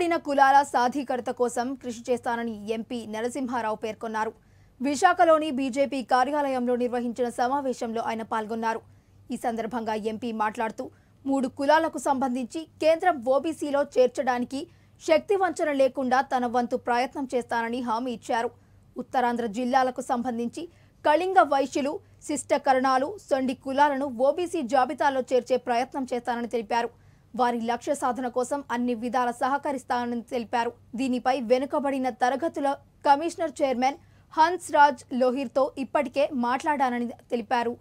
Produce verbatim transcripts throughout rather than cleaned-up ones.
వెనుకబడిన కులాల సాధికారత కోసం కృషి చేస్తానని ఎంపీ నరసింహారావు పేర్కొన్నారు। విశాఖలోని బీజేపీ కార్యాలయంలో నిర్వహించిన సమావేశంలో ఆయన పాల్గొన్నారు। ఈ సందర్భంగా ఎంపీ మాట్లాడుతూ మూడు కులాలకు సంబంధించి కేంద్రం ఓబీసీలో చేర్చడానికి శక్తి వంచన లేకుండా తన వంతు ప్రయత్నం చేస్తానని హామీ ఇచ్చారు। ఉత్తరాంధ్ర జిల్లాలకు సంబంధించి కళింగ వైశ్యులు శిష్ట కరణాలు సొండి కులాలను ఓబీసీ జాబితాలో చేర్చే ప్రయత్నం చేస్తానని తెలిపారు। వారి లక్ష్య సాధన కోసం అన్ని విధాల సహకరిస్తానని తెలిపారు। దీనిపై వెనుకబడిన తరగతుల కమిషనర్ చైర్మన్ హన్స్ రాజ్ లోహిర్ తో ఇప్పటికే మాట్లాడానని తెలిపారు।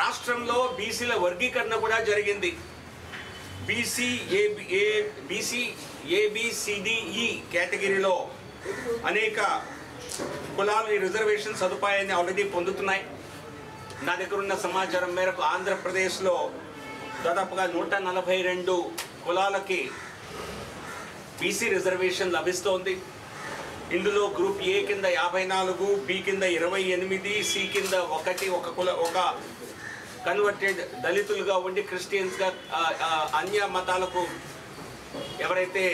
రాష్ట్రంలో బీసీల వర్గీకరణ కూడా జరిగింది। BC A A BC A B C D E కేటగిరీలో అనేక కులాలు రిజర్వేషన్ సదుపాయాన్ని ఆల్రెడీ పొందుతున్నాయి। నా దగ్గర ఉన్న సమాచారం మేరకు ఆంధ్రప్రదేశ్లో దాదాపుగా నూట నలభై రెండు కులాలకి బీసీ రిజర్వేషన్ లభిస్తోంది। ఇందులో గ్రూప్ ఏ కింద యాభై నాలుగు, బి కింద ఇరవై ఎనిమిది, సి కింద ఒకటి ఒక కుల ఒక కన్వర్టెడ్ దళితులుగా ఉండి క్రిస్టియన్స్గా అన్య మతాలకు ఎవరైతే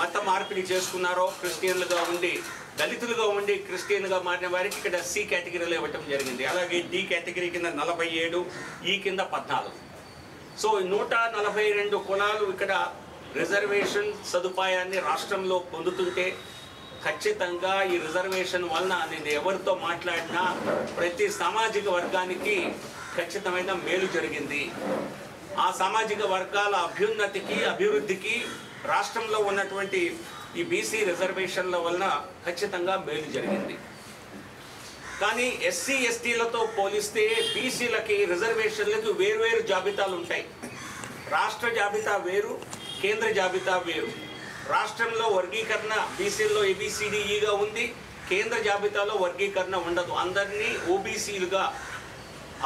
మత మార్పిడి చేసుకున్నారో క్రిస్టియన్లుగా ఉండి దళితులుగా ఉండి క్రిస్టియన్గా మారిన వారికి ఇక్కడ సి కేటగిరీలో ఇవ్వటం జరిగింది। అలాగే డి కేటగిరీ కింద నలభై ఏడు, ఈ కింద పద్నాలుగు, సో నూట నలభై రెండు కులాలు ఇక్కడ రిజర్వేషన్ సదుపాయాన్ని రాష్ట్రంలో పొందుతుంటే ఖచ్చితంగా ఈ రిజర్వేషన్ వలన నేను ఎవరితో మాట్లాడినా ప్రతి సామాజిక వర్గానికి ఖచ్చితమైన మేలు జరిగింది। ఆ సామాజిక వర్గాల అభ్యున్నతికి అభివృద్ధికి రాష్ట్రంలో ఉన్నటువంటి ఈ బీసీ రిజర్వేషన్ల వలన ఖచ్చితంగా మేలు జరిగింది। కానీ ఎస్సీ ఎస్టీలతో పోలిస్తే బీసీలకి రిజర్వేషన్లకు వేరువేరు జాబితాలు ఉంటాయి। రాష్ట్ర జాబితా వేరు, కేంద్ర జాబితా వేరు। రాష్ట్రంలో వర్గీకరణ బీసీల్లో ఏబిసిడిఈగా ఉంది, కేంద్ర జాబితాలో వర్గీకరణ ఉండదు। అందరినీ ఓబీసీలుగా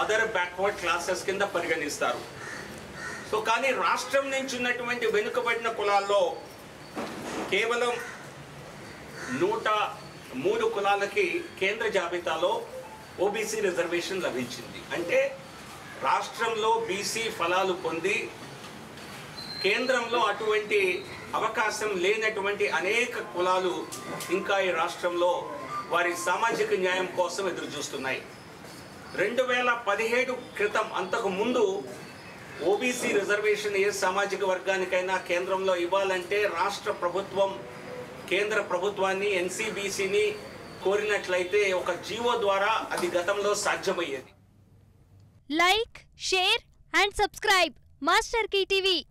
అదర్ బ్యాక్వర్డ్ క్లాసెస్ కింద పరిగణిస్తారు। సో కానీ రాష్ట్రం నుంచి ఉన్నటువంటి వెనుకబడిన కులాల్లో కేవలం నూట మూడు కులాలకి కేంద్ర జాబితాలో ఓబీసీ రిజర్వేషన్ లభించింది। అంటే రాష్ట్రంలో బీసీ ఫలాలు పొంది కేంద్రంలో అటువంటి అవకాశం లేనటువంటి అనేక కులాలు ఇంకా ఈ రాష్ట్రంలో వారి సామాజిక న్యాయం కోసం ఎదురు చూస్తున్నాయి। రెండు వేల పదిహేడు క్రితం అంతకు ముందు ఓబీసీ రిజర్వేషన్ ఏ సామాజిక వర్గానికైనా కేంద్రంలో ఇవ్వాలంటే రాష్ట్ర ప్రభుత్వం కేంద్ర ప్రభుత్వాన్ని ఎన్సీబీసీని కోరినట్లయితే ఒక జీవో ద్వారా అది గతంలో సాధ్యమయ్యేది। Like, share and subscribe master కి టీవీ।